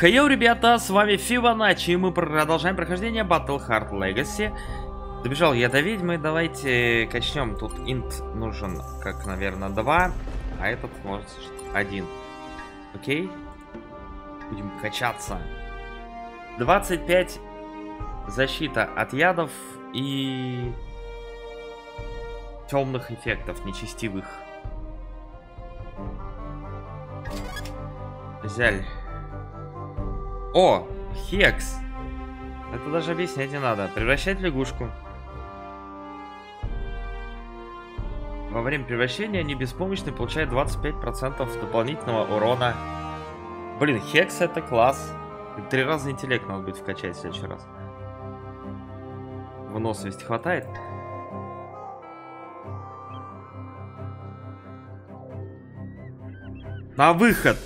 Хейо, ребята, с вами Фибоначчи, и мы продолжаем прохождение Battleheart Legacy. Добежал я до ведьмы, давайте качнем. Тут инт нужен, как, наверное, 2, а этот может 1. Окей. Будем качаться. 25 защита от ядов и темных эффектов, нечестивых. Взяли. О, хекс. Это даже объяснять не надо. Превращать лягушку. Во время превращения они беспомощны, получают 25% дополнительного урона. Блин, хекс это класс. 3 раза интеллект надо будет вкачать в следующий раз. Выносливости хватает. На выход!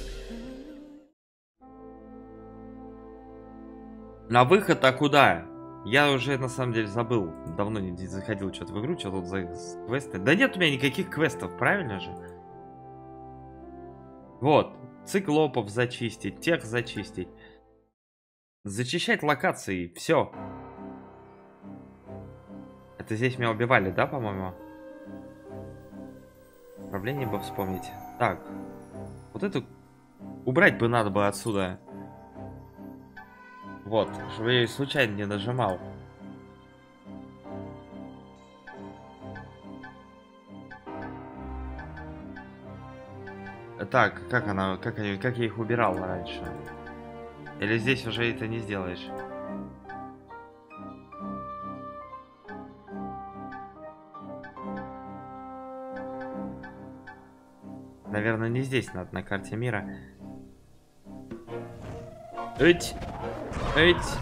На выход, а куда? Я уже, на самом деле, забыл. Давно не заходил что-то в игру, что тут за квесты. Да нет у меня никаких квестов, правильно же? Вот. Циклопов зачистить, тех зачистить. Зачищать локации, все. Это здесь меня убивали, да, по-моему? Управление бы вспомнить. Так. Вот эту... Убрать бы надо бы отсюда. Вот, чтобы я ее случайно не нажимал. Так, как я их убирал раньше? Или здесь уже это не сделаешь? Наверное, не здесь надо, на карте мира. Эть! Эть!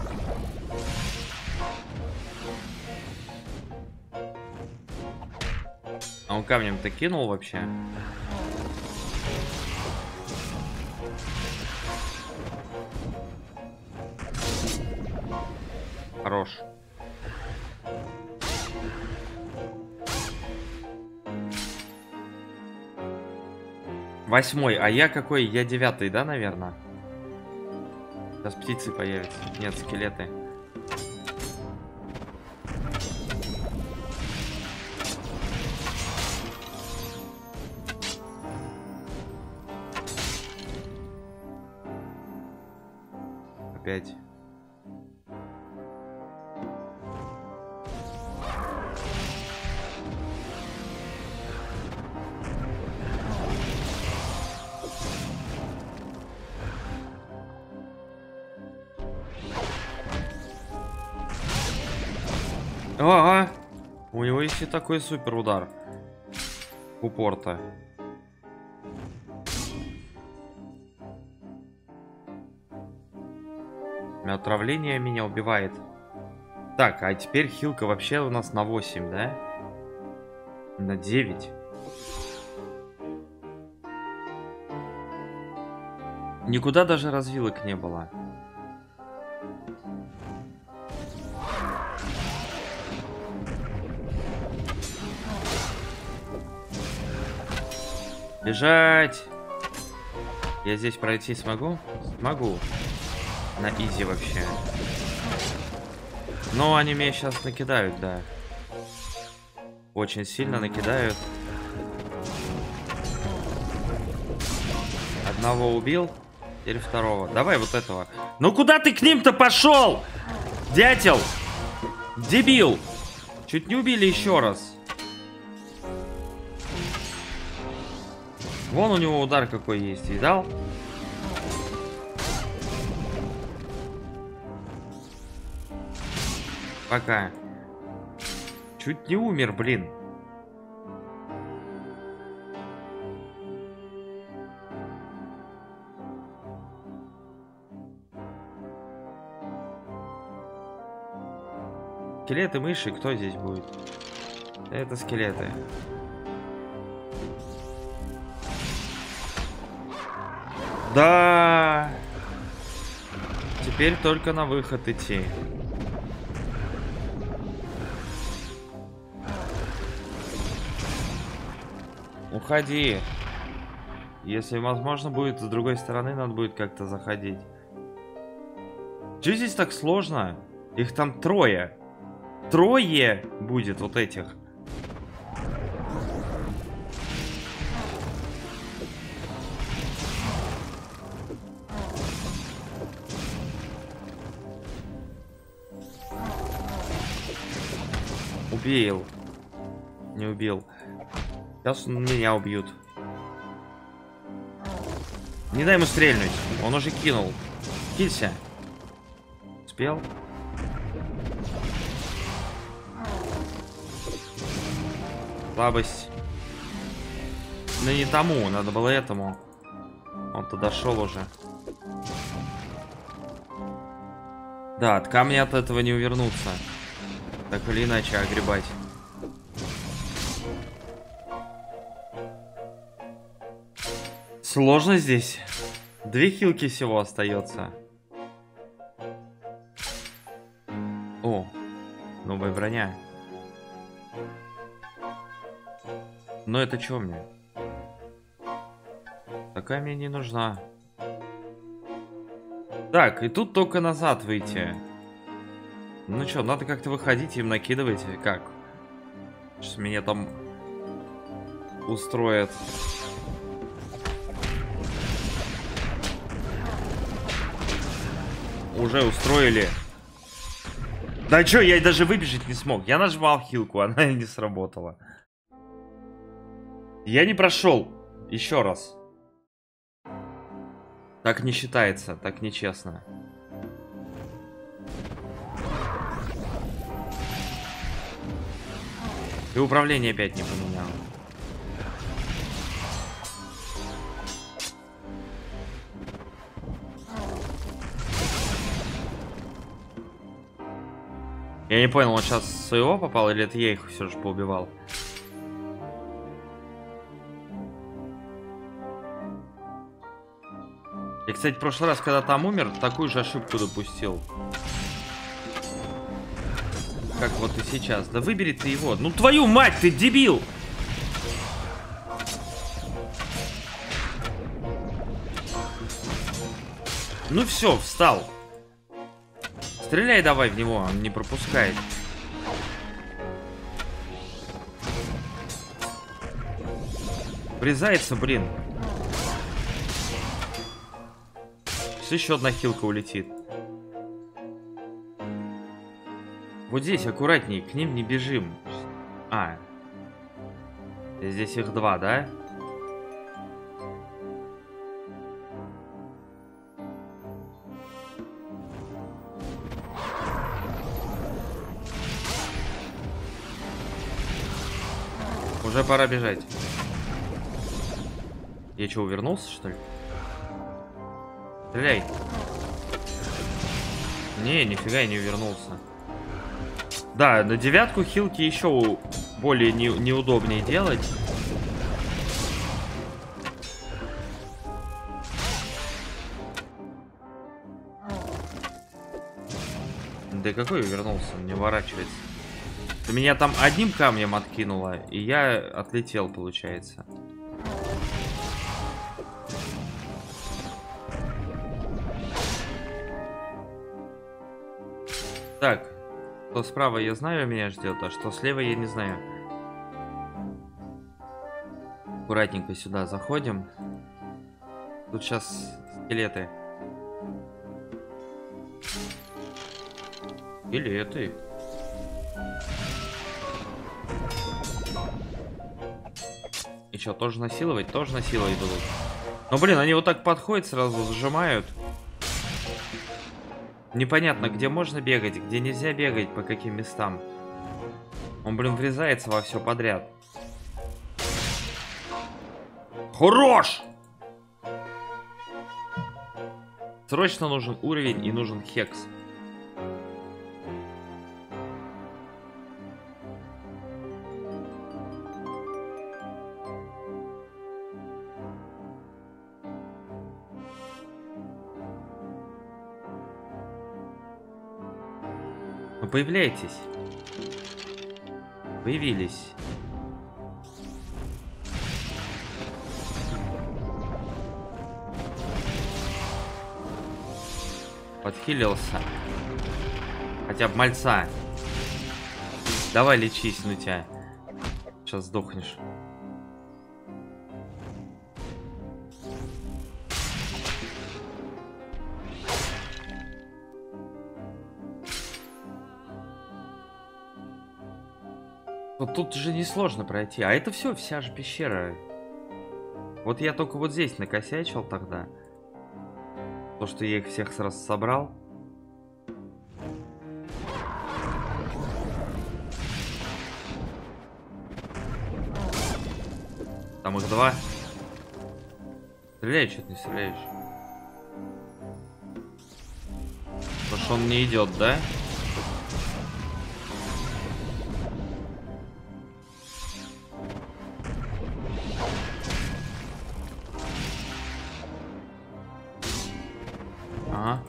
А он камнем-то кинул вообще? Хорош. Восьмой, а я какой? Я 9-й, да, наверное? Сейчас птицы появятся. Нет, скелеты. Опять. Ага, у него еще такой супер удар. Упор-то. Отравление меня убивает. Так, а теперь хилка вообще у нас на 8, да? На 9. Никуда даже развилок не было. Бежать! Я здесь пройти смогу? Смогу. На изи вообще. Но они меня сейчас накидают, да. Очень сильно накидают. Одного убил. Или второго. Давай вот этого. Ну куда ты к ним-то пошел? Дятел! Дебил! Чуть не убили еще раз. Вон у него удар какой есть, видал? Пока. Чуть не умер, блин. Скелеты, мыши, кто здесь будет? Это скелеты. Да. Теперь только на выход идти. Уходи. Если возможно будет, с другой стороны надо будет как-то заходить. Че здесь так сложно? Их там трое. Трое будет вот этих. Убил. Не убил. Сейчас меня убьют. Не дай ему стрельнуть. Он уже кинул. Килься. Успел? Слабость. Но не тому. Надо было этому. Он-то дошел уже. Да, от камня от этого не увернуться. Так или иначе огребать. Сложно здесь. 2 хилки всего остается. О, новая броня. Но это что мне? Такая мне не нужна. Так, и тут только назад выйти. Ну что, надо как-то выходить, им накидывать. Как? Сейчас меня там устроят. Уже устроили. Да чё, я даже выбежать не смог. Я нажимал хилку, она не сработала. Я не прошел. Еще раз. Так не считается, так нечестно. И управление опять не поменял. Я не понял, он сейчас своего попал, или это я их все же поубивал? Я, кстати, в прошлый раз, когда там умер, такую же ошибку допустил. Как вот и сейчас. Да выбери ты его. Ну твою мать, ты дебил! Ну все, встал. Стреляй давай в него, он не пропускает. Врезается, блин. Все, еще одна хилка улетит. Вот здесь аккуратней, к ним не бежим. А. Здесь их два, да? Уже пора бежать. Я что, увернулся, что ли? Стреляй. Не, нифига я не увернулся. Да, на девятку хилки еще более неудобнее делать. Да какой увернулся? Не ворачивается. Меня там одним камнем откинуло, и я отлетел, получается. Так, что справа я знаю, меня ждет, а что слева я не знаю. Аккуратненько сюда заходим. Тут сейчас скелеты. Скелеты. И что, тоже насиловать? Тоже насиловать будут. Но, блин, они вот так подходят, сразу сжимают. Непонятно, где можно бегать, где нельзя бегать, по каким местам. Он, блин, врезается во все подряд. Хорош! Срочно нужен уровень и нужен хекс. Появляйтесь. Появились. Подхилился. Хотя бы мальца. Давай лечись, ну тебя. Сейчас сдохнешь. Вот тут же несложно пройти. А это все, вся же пещера. Вот я только вот здесь накосячил тогда. То, что я их всех сразу собрал. Там их два. Стреляй, что-то не стреляешь. Потому что он не идет, да? Ага.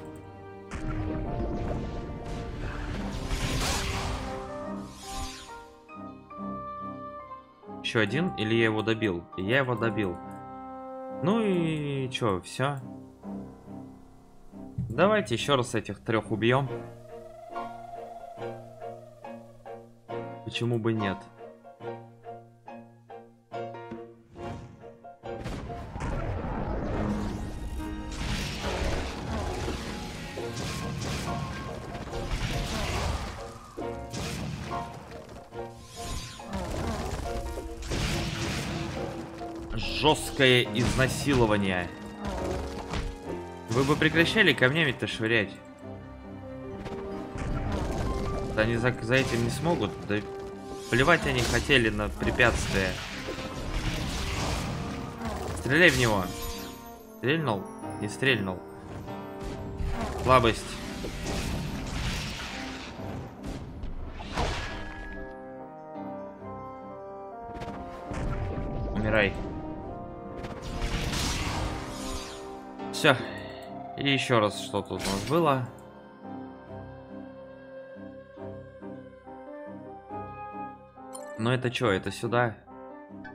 Еще один, или я его добил? Я его добил. Ну и чё, все. Давайте еще раз этих трех убьем. Почему бы нет? Жесткое изнасилование. Вы бы прекращали камнями-то швырять. Они за этим не смогут. Да плевать они хотели на препятствия. Стреляй в него. Стрельнул? Не стрельнул. Слабость. Умирай. Все. И еще раз, что тут у нас было. Но это что? Это сюда.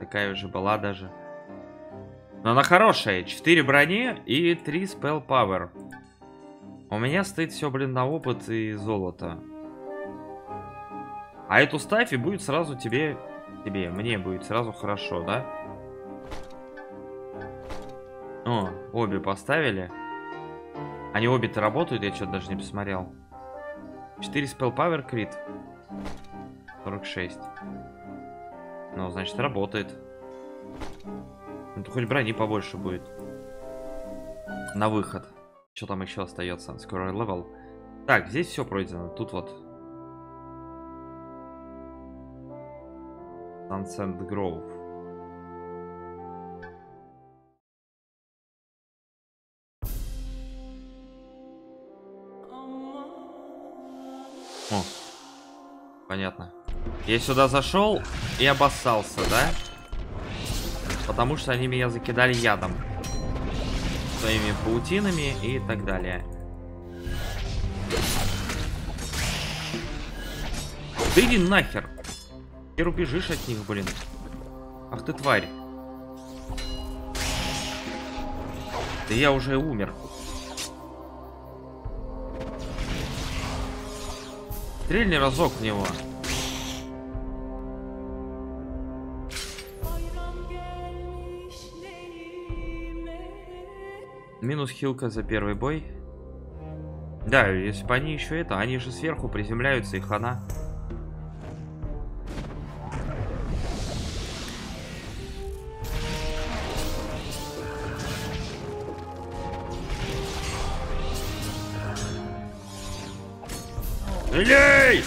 Такая уже была даже. Но она хорошая. 4 брони и 3 spell power. У меня стоит все, блин, на опыт и золото. А эту ставь и будет сразу тебе... Мне будет сразу хорошо, да? О, обе поставили. Они обе-то работают, я что-то даже не посмотрел. 4 spell power, крит. 46. Ну, значит, работает. Ну, хоть брони побольше будет. На выход. Что там еще остается? Скоро левел. Так, здесь все пройдено. Тут вот. Sunset Grove. О, понятно. Я сюда зашел и обоссался, да? Потому что они меня закидали ядом. Своими паутинами и так далее. Да иди нахер. Ты убежишь от них, блин. Ах ты тварь. Да я уже умер. Стрельни разок в него. Минус хилка за первый бой. Да, если бы они еще это... Они же сверху приземляются, и хана. Лей!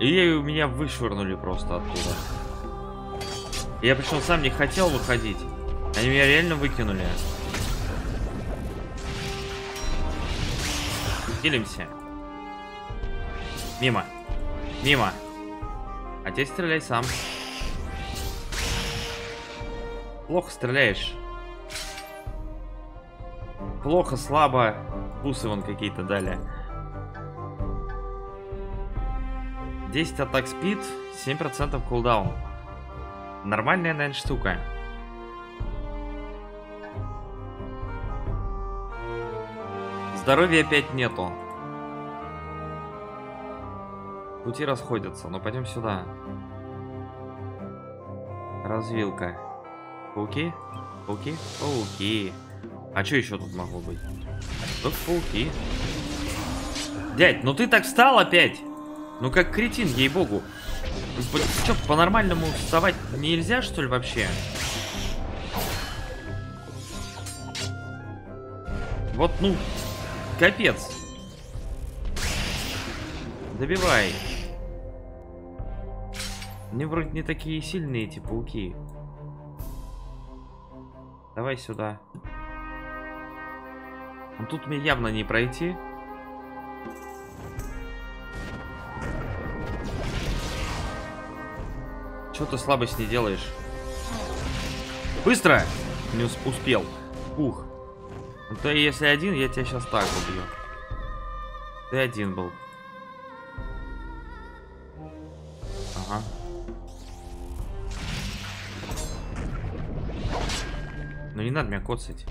И меня вышвырнули просто оттуда. Я причем сам не хотел выходить. Они меня реально выкинули. Делимся. Мимо. Мимо. А теперь стреляй сам. Плохо стреляешь. Плохо, слабо. Бусы вон какие-то дали. 10 атак спид, 7% кулдаун. Нормальная, наверное, штука. С Здоровья опять нету. Пути расходятся, но пойдем сюда. Развилка. Пауки? Пауки? Пауки. А что еще тут могло быть? Тут пауки. Дядь, ну ты так встал опять? Ну как кретин, ей-богу. Че, по-нормальному вставать нельзя, что ли, вообще? Вот, ну, капец. Добивай. Мне вроде не такие сильные эти пауки. Давай сюда. Но тут мне явно не пройти. Чё ты слабость не делаешь? Быстро! Не успел. Ух. Ну то если один, я тебя сейчас так убью. Ты один был. Ага. Ну не надо меня коцать.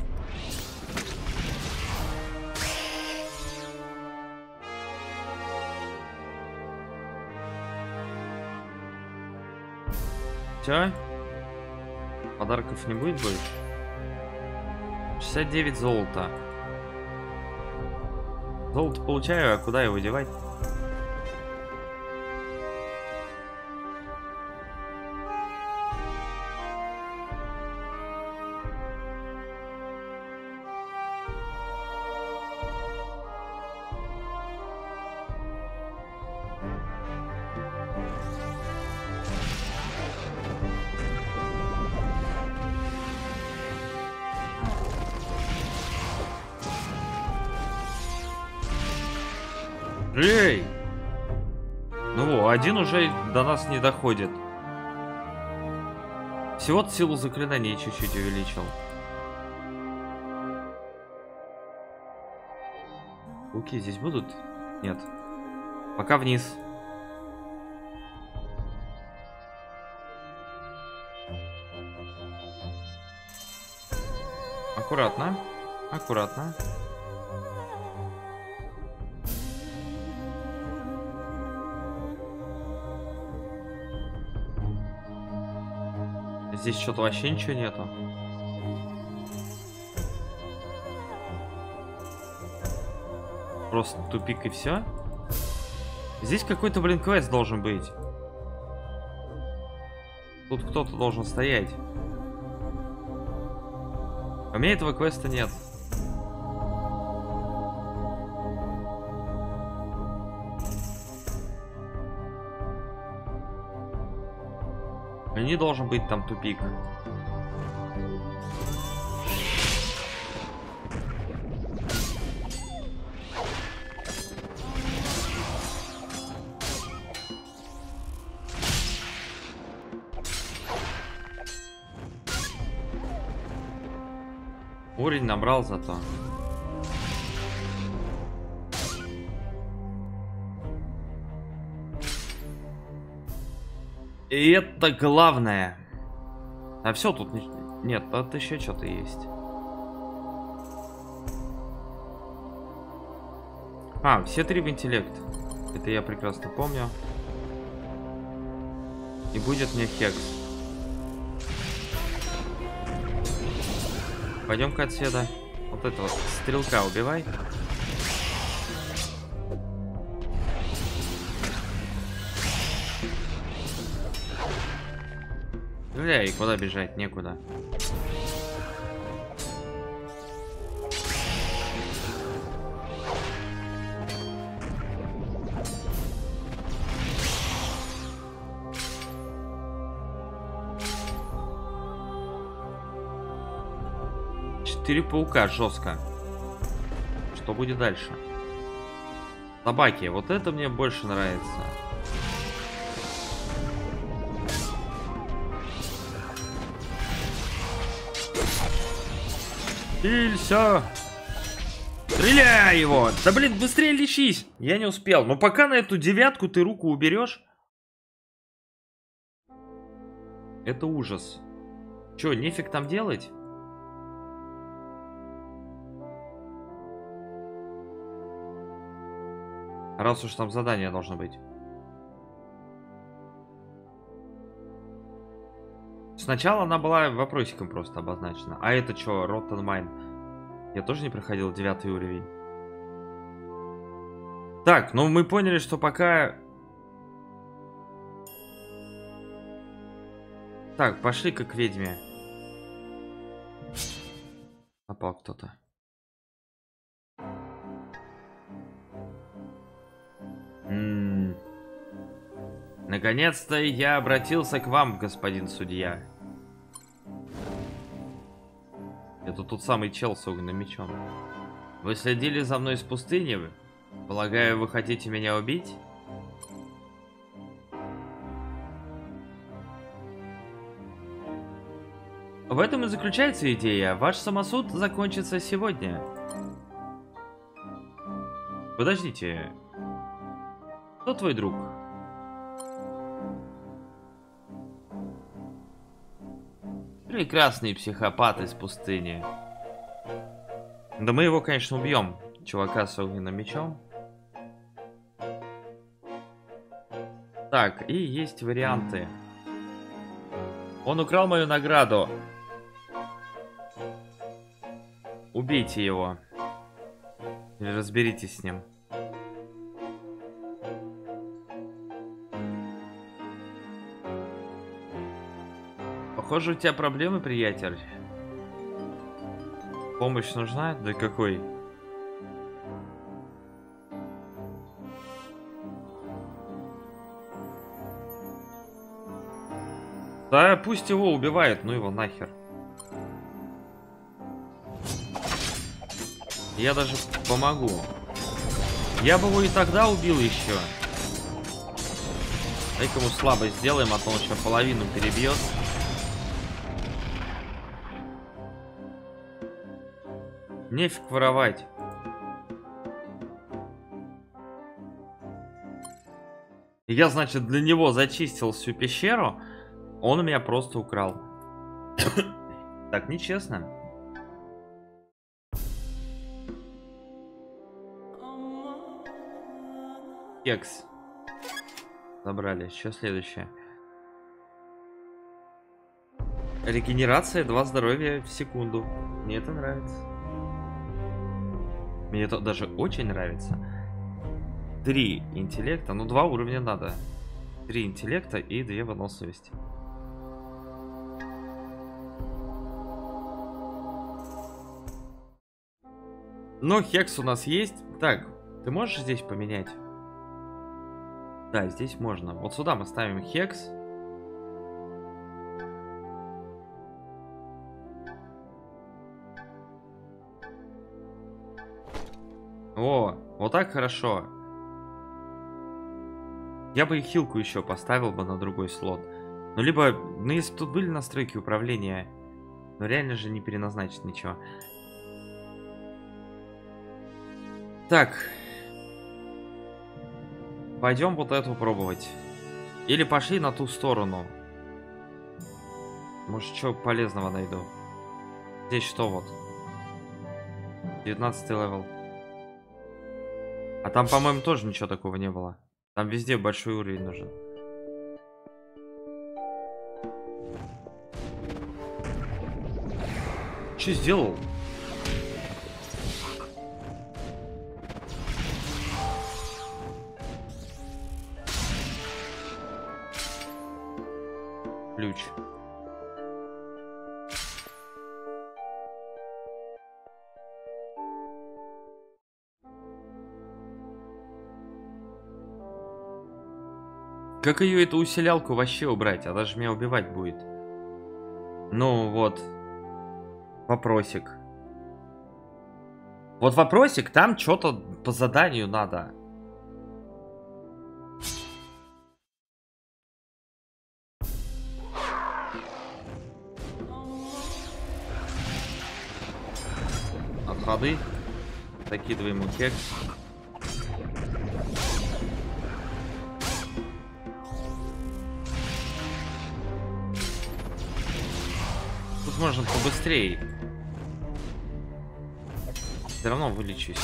Все? Подарков не будет больше? 69 золота. Золото получаю, а куда его девать? Эй! Ну, один уже до нас не доходит. Всего-то силу заклинаний чуть-чуть увеличил. Пауки здесь будут? Нет. Пока вниз. Аккуратно. Аккуратно. Здесь что-то вообще ничего нету. Просто тупик и все. Здесь какой-то, блин, квест должен быть. Тут кто-то должен стоять. У меня этого квеста нет. Не должен быть там тупик. Уровень набрал зато. И это главное. А все тут не... Нет, тут еще что-то есть. А, все три в интеллект. Это я прекрасно помню. И будет мне хекс. Пойдем-ка отсюда. Вот этого стрелка убивай. И куда бежать? Некуда. Четыре паука жестко. Что будет дальше? Собаки. Вот это мне больше нравится. Все. Стреляй его! Да блин, быстрее лечись! Я не успел. Но пока на эту девятку ты руку уберешь. Это ужас. Че, нефиг там делать? Раз уж там задание должно быть. Сначала она была вопросиком просто обозначена. А это что, Rotten Mine? Я тоже не проходил 9 уровень. Так, ну мы поняли, что пока... Так, пошли как ведьме. Напал кто-то. Наконец-то я обратился к вам, господин судья. Это тот самый чел с огненным мечом. Вы следили за мной из пустыни? Полагаю, вы хотите меня убить? В этом и заключается идея. Ваш самосуд закончится сегодня. Подождите. Кто твой друг? Прекрасный психопат из пустыни. Да мы его, конечно, убьем. Чувака с огненным мечом. Так, и есть варианты. Он украл мою награду. Убейте его. Или разберитесь с ним. Похоже, у тебя проблемы, приятель. Помощь нужна? Да какой? Да пусть его убивает, ну его нахер. Я даже помогу. Я бы его и тогда убил еще. Дай-ка ему слабо сделаем, а то он еще половину перебьет. Нефиг воровать. Я, значит, для него зачистил всю пещеру. Он у меня просто украл. Так нечестно. Кекс. Забрали. Еще следующее. Регенерация 2 здоровья в секунду. Мне это нравится. Мне это даже очень нравится. 3 интеллекта. Ну, 2 уровня надо. 3 интеллекта и 2 выносливости. Но хекс у нас есть. Так, ты можешь здесь поменять? Да, здесь можно. Вот сюда мы ставим хекс. О, вот так хорошо. Я бы и хилку еще поставил бы на другой слот. Ну, либо, ну, если бы тут были настройки управления, но реально же не переназначить ничего. Так, пойдем вот эту пробовать. Или пошли на ту сторону. Может, что полезного найду. Здесь что вот? 19 левел. А там, по-моему, тоже ничего такого не было. Там везде большой уровень нужен. Че сделал? Ключ. Как ее эту усилялку вообще убрать? Она же меня убивать будет. Ну вот. Вопросик. Вот вопросик, там что-то по заданию надо. Отходы. Закидываем ему кекс. Тут можно побыстрее. Все равно вылечусь.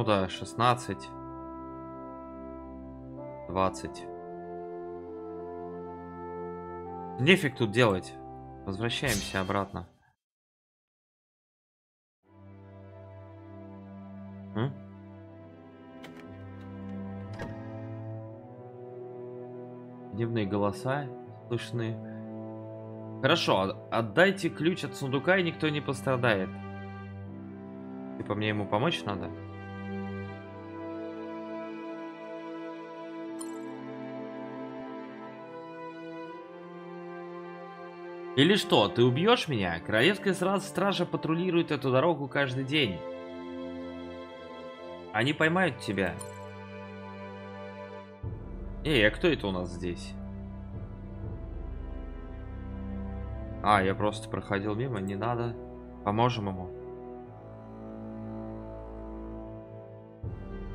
Ну да, 16. 20. Нефиг тут делать. Возвращаемся обратно. Дневные голоса слышны. Хорошо, отдайте ключ от сундука, и никто не пострадает. Типа мне ему помочь надо? Или что, ты убьешь меня? Королевская стража патрулирует эту дорогу каждый день. Они поймают тебя. Эй, а кто это у нас здесь? А, я просто проходил мимо, не надо. Поможем ему.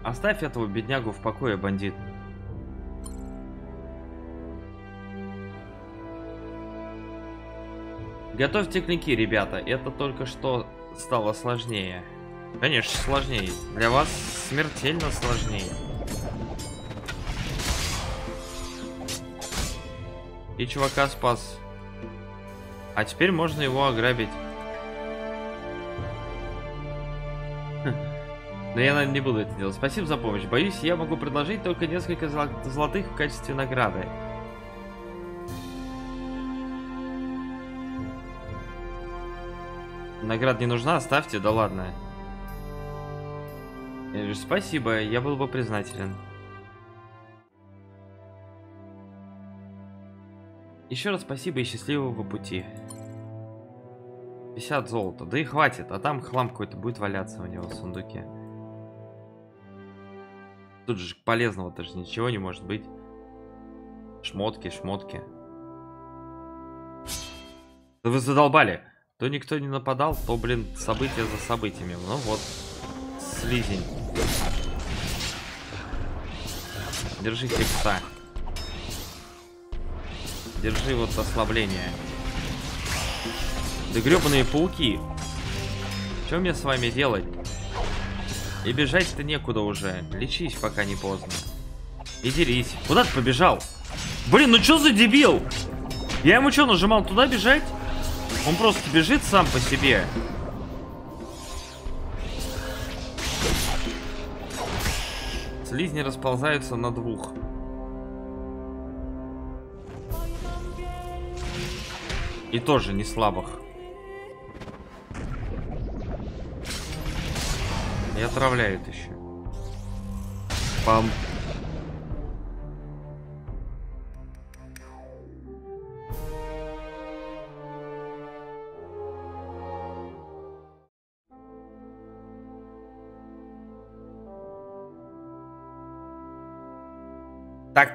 Оставь этого беднягу в покое, бандит. Готовьте клинки, ребята. Это только что стало сложнее. Конечно, сложнее. Для вас смертельно сложнее. И чувака спас. А теперь можно его ограбить. Но я, наверное, не буду это делать. Спасибо за помощь. Боюсь, я могу предложить только несколько золотых в качестве награды. Награда не нужна, оставьте, да ладно. Спасибо, я был бы признателен. Еще раз спасибо и счастливого пути. 50 золота, да и хватит, а там хлам какой-то будет валяться у него в сундуке. Тут же полезного-то же ничего не может быть. Шмотки, шмотки. Да вы задолбали. То никто не нападал, то, блин, события за событиями. Ну вот, слизень. Держи хипса. Держи вот ослабление. Да гребаные пауки. Что мне с вами делать? И бежать-то некуда уже. Лечись, пока не поздно. И дерись. Куда ты побежал? Блин, ну что за дебил? Я ему что, нажимал туда бежать? Он просто бежит сам по себе. Слизни расползаются на двух. И тоже не слабых. И отравляют еще. Пам. Так.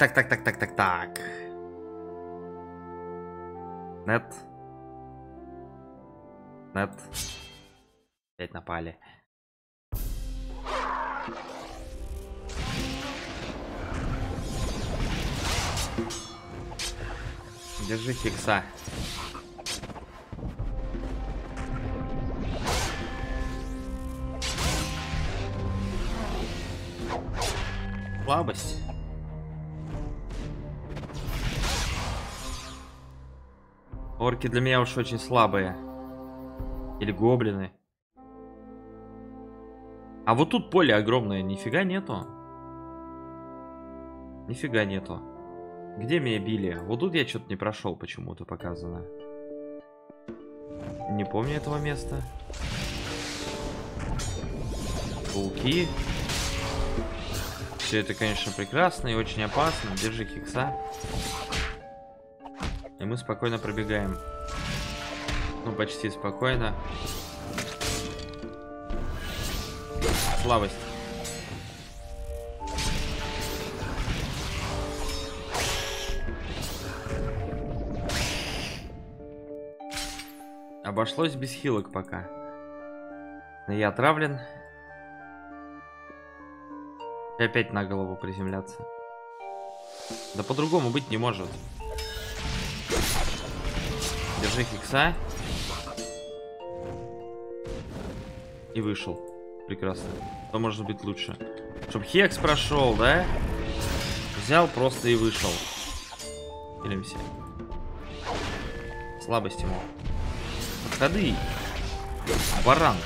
Нет. Опять напали. Держи хикса. Слабость. Орки для меня уж очень слабые. Или гоблины. А вот тут поле огромное. Нифига нету. Нифига нету. Где меня били? Вот тут я что-то не прошел, почему-то показано. Не помню этого места. Пауки. Все это, конечно, прекрасно и очень опасно. Держи хикса. И мы спокойно пробегаем. Ну, почти спокойно. Слабость. Обошлось без хилок пока. Но я отравлен. И опять на голову приземляться. Да по-другому быть не может. Держи хикса. И вышел. прекрасно. Что может быть лучше? Чтоб Хекс прошел, да? Взял просто и вышел. Делимся. Слабость ему. Ходы. Баран.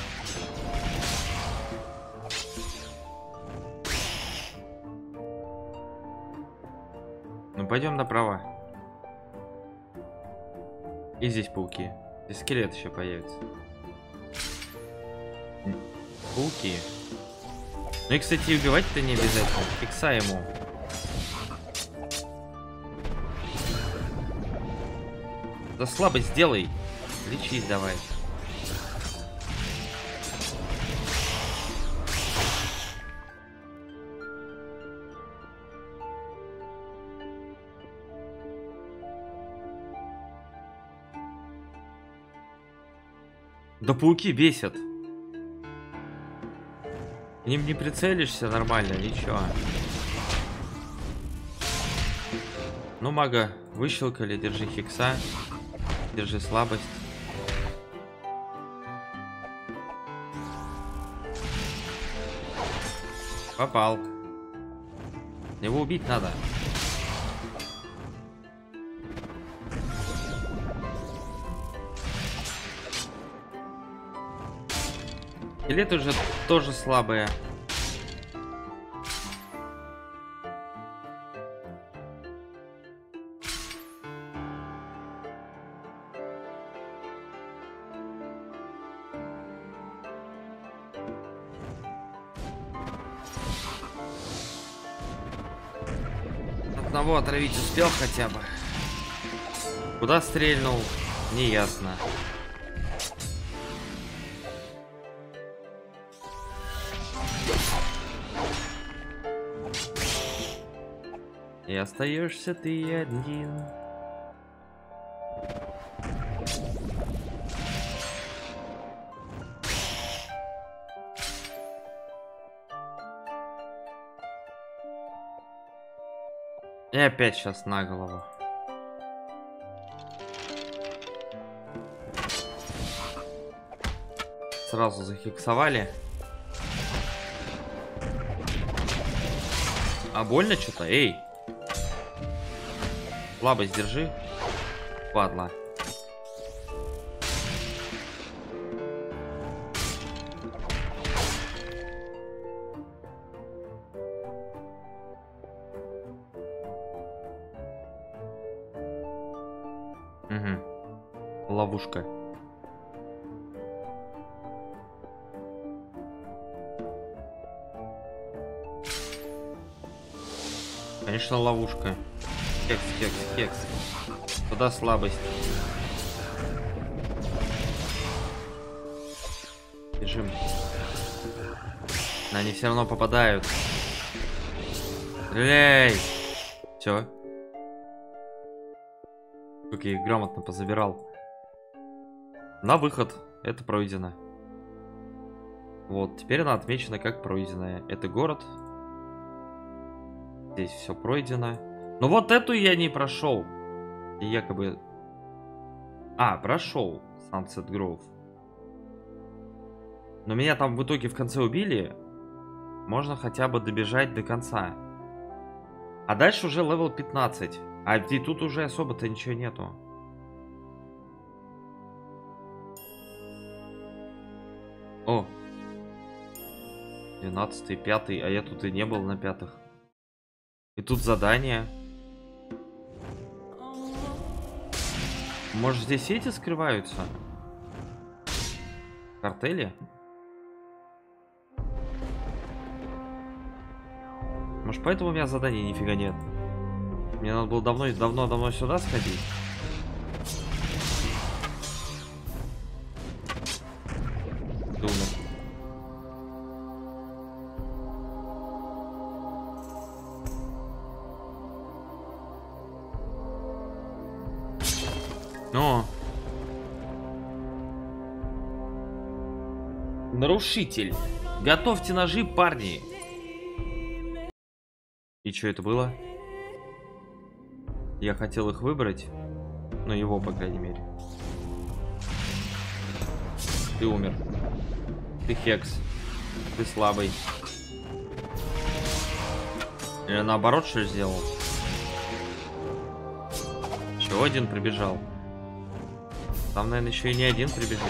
Ну, пойдем направо. И здесь пауки. Здесь скелет еще появится. Пауки. Ну и, кстати, убивать-то не обязательно. Фикса ему. За слабость сделай. Лечись давай. Да пауки бесят. К ним не прицелишься нормально, ничего. Ну, мага, выщелкали, держи хикса. Держи слабость. Попал. Его убить надо. Скелеты уже тоже слабые. Одного отравить успел хотя бы. Куда стрельнул, неясно. И остаешься ты один. И опять сейчас на голову. Сразу захиксовали. А больно что-то? Эй! Слабость держи, падла. Угу. Ловушка. Конечно, ловушка. Хекс, хекс, хекс. Туда слабость. Бежим. Но они все равно попадают. Стреляй! Все. Как я их грамотно позабирал. На выход. Это пройдено. Вот, теперь она отмечена как пройденная. Это город. Здесь все пройдено. Ну вот эту я не прошел. И якобы... А, прошел Sunset Grove. Но меня там в итоге в конце убили. Можно хотя бы добежать до конца. А дальше уже левел 15. А и тут уже особо-то ничего нету. О. 12-й, 5-й. А я тут и не был на 5-х. И тут задание. Может, здесь эти скрываются? Картели? Может, поэтому у меня заданий нифига нет? Мне надо было давно сюда сходить. Нарушитель. Готовьте ножи, парни. И что это было? Я хотел их выбрать. Но его, по крайней мере. Ты умер. Ты хекс. Ты слабый. Или наоборот, что сделал? Еще один прибежал. Там, наверное, еще и не один прибежит.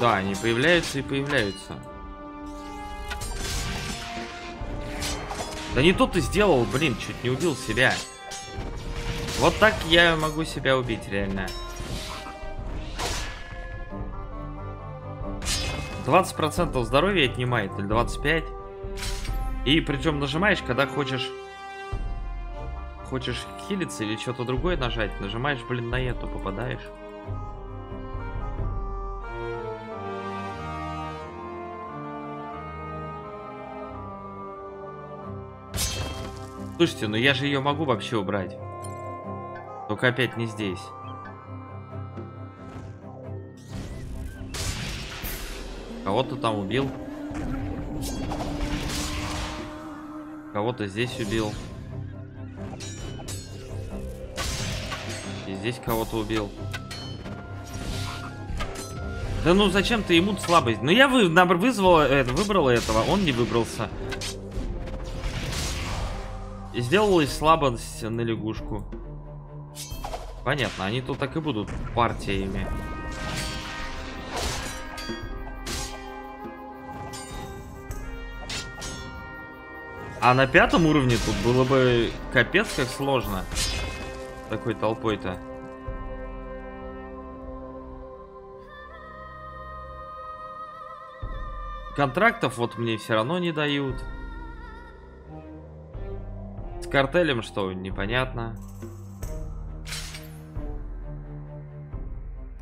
Да, они появляются и появляются. Да не то ты сделал, блин, чуть не убил себя. Вот так я могу себя убить, реально. 20% здоровья отнимает, или 25. И причем нажимаешь, когда хочешь хилиться или что-то другое нажать. Нажимаешь, блин, на эту, попадаешь. Слушайте, ну я же ее могу вообще убрать. Только опять не здесь. Кого-то там убил. Кого-то здесь убил. И здесь кого-то убил. Да ну зачем ты ему слабость? Ну я выбрала этого, он не выбрался. И сделалась слабость на лягушку. Понятно, они тут так и будут партиями. А на 5-м уровне тут было бы капец как сложно. Такой толпой-то. Контрактов вот мне все равно не дают. С картелем что, непонятно.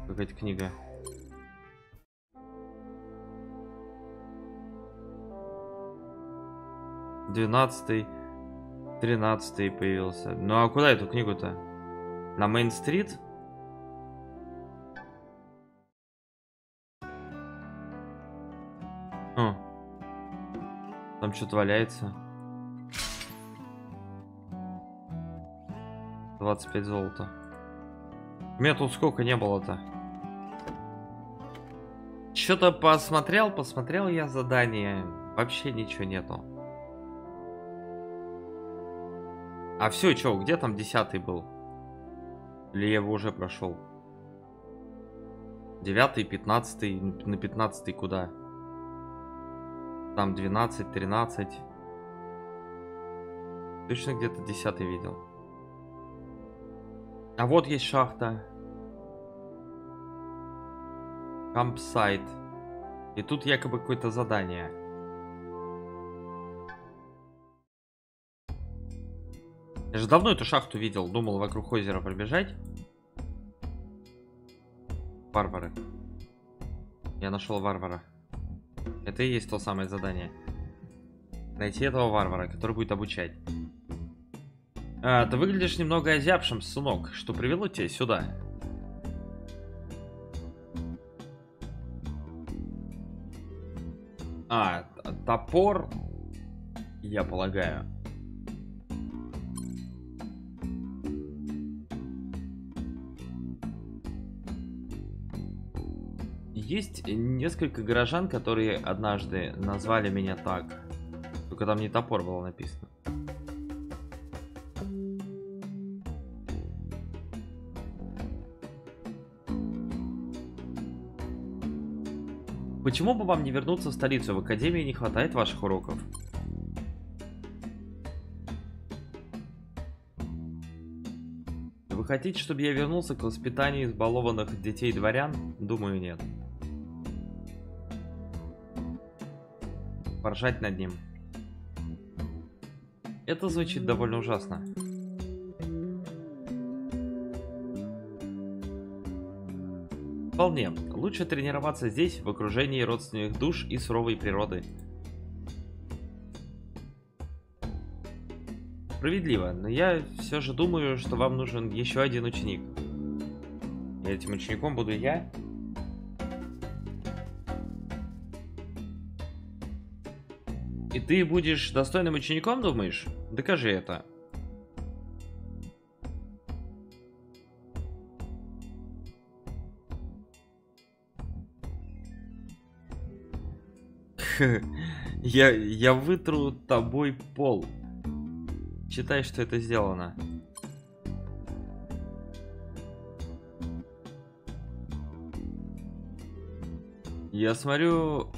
Какая-то книга. Двенадцатый, 13-й появился. Ну а куда эту книгу-то? На Мейн-стрит? О. Там что-то валяется. 25 золота. У меня тут сколько не было-то? Что-то посмотрел я задание. Вообще ничего нету. А все, чё, где там 10-й был? Или я его уже прошел? 9-й, 15-й, на 15-й куда? Там 12, 13. Точно где-то 10-й видел. А вот есть шахта. Кампсайт. И тут якобы какое-то задание. Я же давно эту шахту видел, думал вокруг озера пробежать. Варвары. Я нашел варвара. Это и есть то самое задание. Найти этого варвара, который будет обучать. А, ты выглядишь немного озябшим, сынок. Что привело тебя сюда? А, топор, я полагаю. Есть несколько горожан, которые однажды назвали меня так. Только там не топор было написано. Почему бы вам не вернуться в столицу? В академии не хватает ваших уроков. Вы хотите, чтобы я вернулся к воспитанию избалованных детей дворян? Думаю, нет. Поржать над ним. Это звучит довольно ужасно. Вполне. Лучше тренироваться здесь, в окружении родственных душ и суровой природы. Справедливо, но я все же думаю, что вам нужен еще один ученик. И этим учеником буду я. И ты будешь достойным учеником, думаешь? Докажи это. Я вытру тобой пол. Считай, что это сделано. Я смотрю,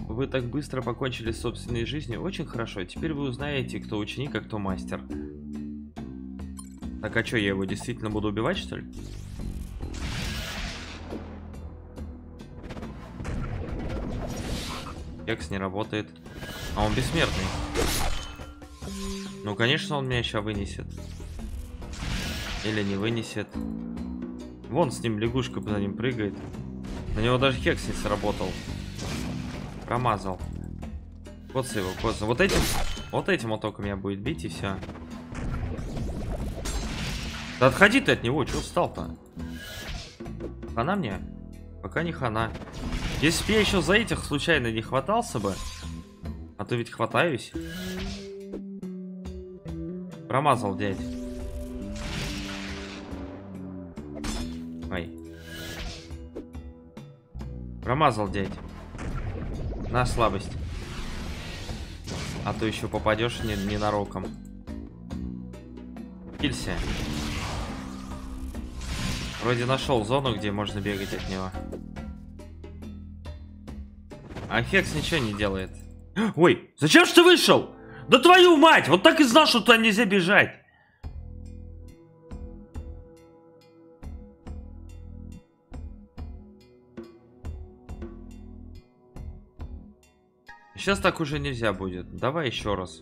вы так быстро покончили с собственной жизнью. Очень хорошо. Теперь вы узнаете, кто ученик, а кто мастер. Так, а что, я его действительно буду убивать, что ли? Экс не работает. А он бессмертный. Ну, конечно, он меня сейчас вынесет. Или не вынесет. Вон с ним лягушка за ним прыгает. На него даже хекс не сработал. Промазал. Вот его, просто. Вот этим он только меня будет бить, и все. Да отходи ты от него, чего встал-то? Хана мне? Пока не хана. Если бы я еще за этих случайно не хватался бы. А то ведь хватаюсь. Промазал, дядь. Ой. Промазал, дядь. На слабость. А то еще попадешь ненароком. Килься. Вроде нашел зону, где можно бегать от него. А хекс ничего не делает. Ой, зачем ж ты вышел? Да твою мать! Вот так и знал, что туда нельзя бежать. Сейчас так уже нельзя будет. Давай еще раз.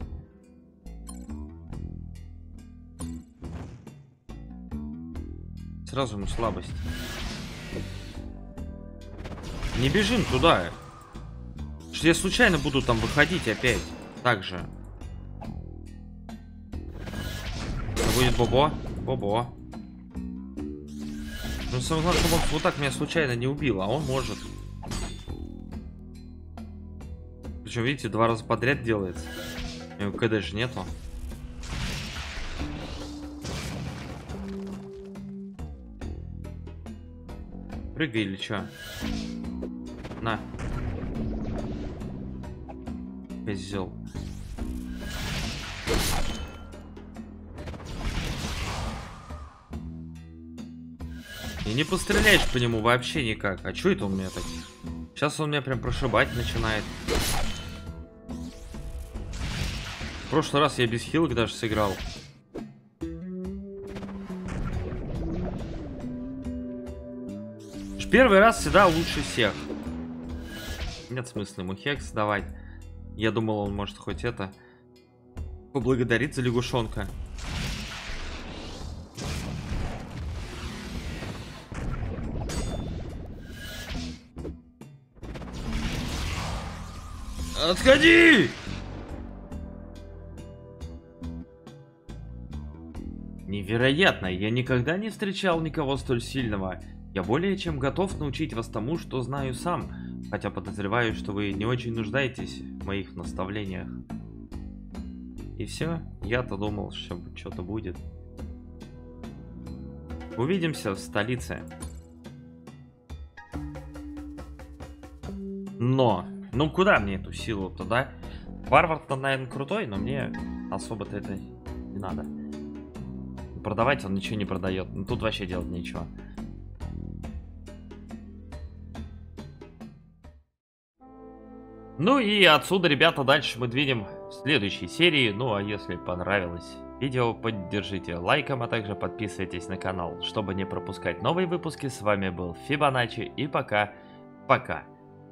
Сразу ему слабость. Не бежим туда. Я случайно буду там выходить опять. Так же. Это будет Бобо. Бобо. Ну, самое главное, чтобы он вот так меня случайно не убил. А он может. Причем, видите, два раза подряд делается. У него КД же нету. Прыгай или что? На. Козел. И не постреляешь по нему вообще никак. А чё это он меня так? Сейчас он меня прям прошибать начинает. В прошлый раз я без хилок даже сыграл. Первый раз всегда лучше всех. Нет смысла ему хекс давать. Я думал, он может хоть это поблагодарить за лягушонка. Отходи! Невероятно, я никогда не встречал никого столь сильного. Я более чем готов научить вас тому, что знаю сам. Хотя подозреваю, что вы не очень нуждаетесь в моих наставлениях. И все. Я-то думал, что что-то будет. Увидимся в столице. Но! Ну куда мне эту силу туда? Варвар-то, наверное, крутой, но мне особо-то это не надо. Продавать он ничего не продает. Ну тут вообще делать нечего. Ну и отсюда, ребята, дальше мы двинем в следующей серии. Ну а если понравилось видео, поддержите лайком, а также подписывайтесь на канал, чтобы не пропускать новые выпуски. С вами был Фибоначчи и пока-пока.